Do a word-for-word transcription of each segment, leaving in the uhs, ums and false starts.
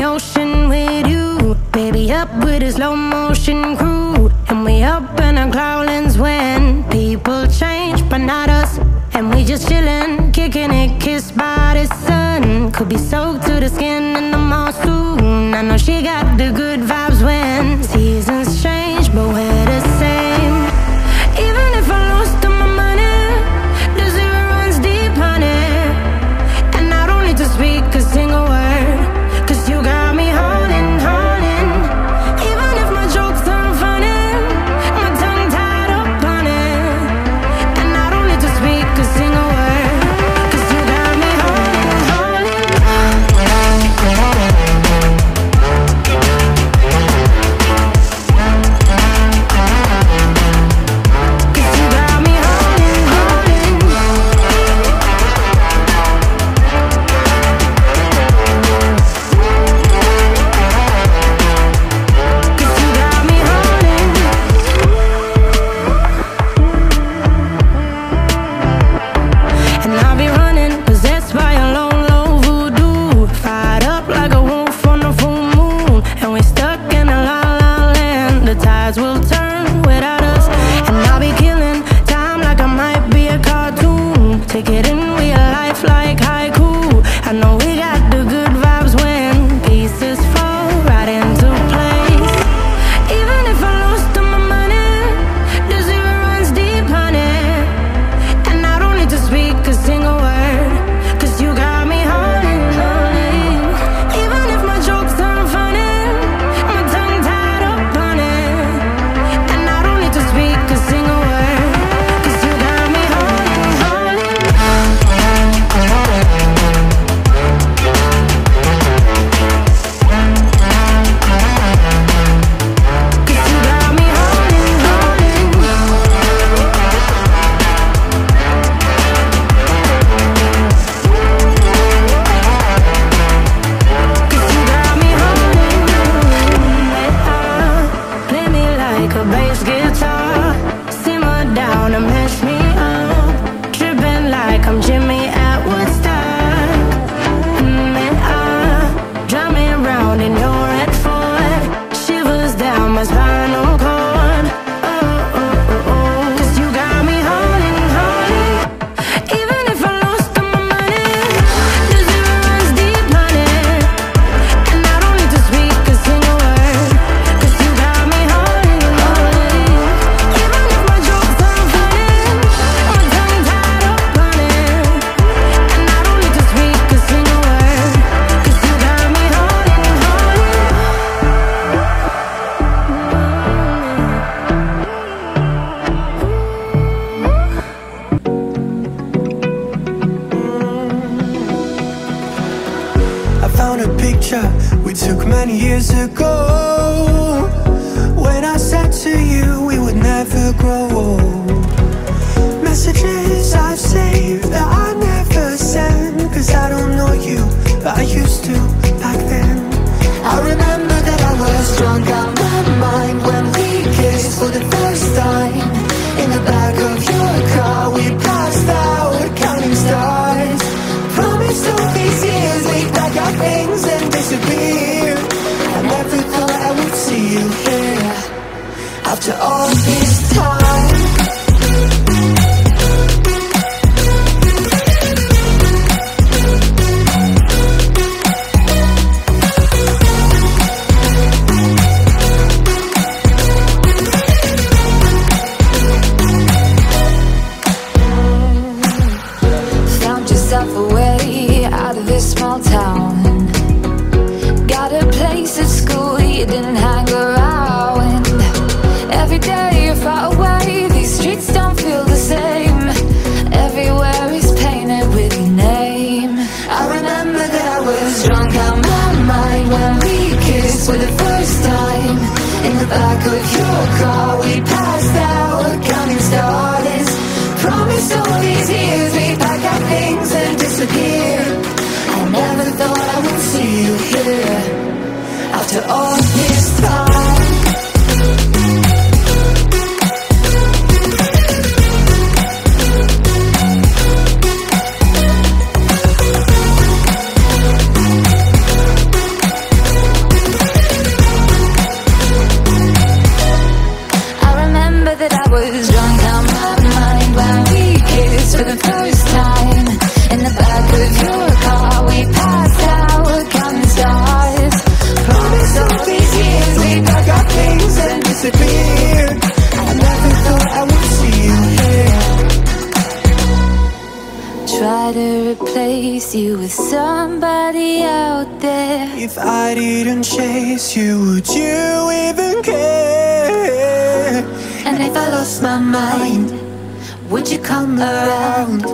the ocean with you. Baby, up with a slow motion crew. And we up in our growlings when people change, but not us. And we just chillin', kicking it, kissed by the sun. Could be soaked to the skin in the mall soon. I know she got the good vibes when seasons change, but we're the same. Even if I lost all my money, the zero runs deep, honey. And I don't need to speak a single word, cause you got me holding, holding. Even if my jokes aren't funny, my tongue tied up on it. And I don't need to speak a single word, cause you got me holding, holding. Try to replace you with somebody out there. If I didn't chase you, would you even care? And if I lost my mind, would you come around?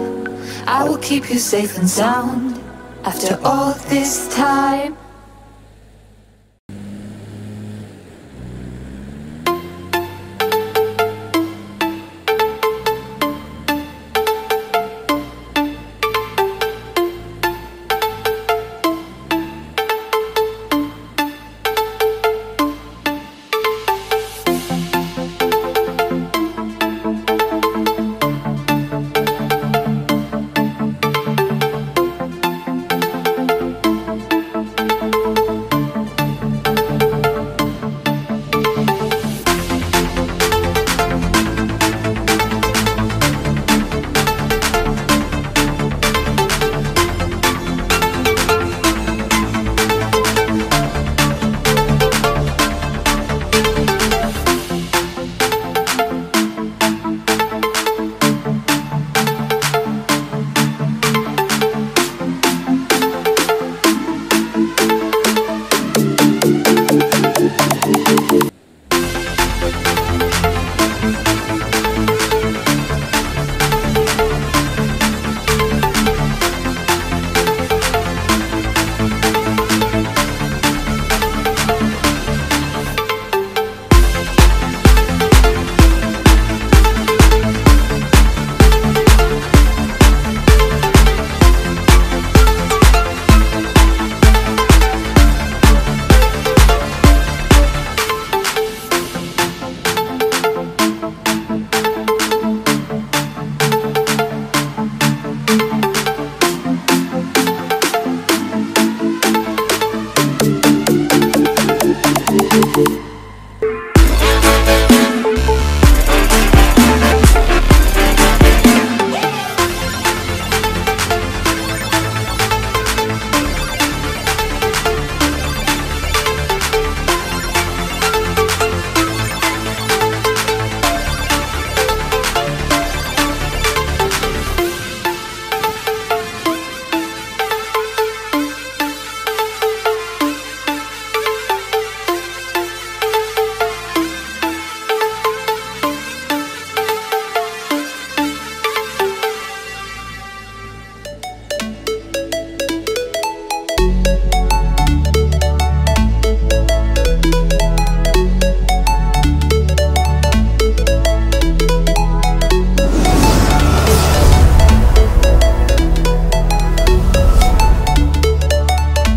I will keep you safe and sound after all this time.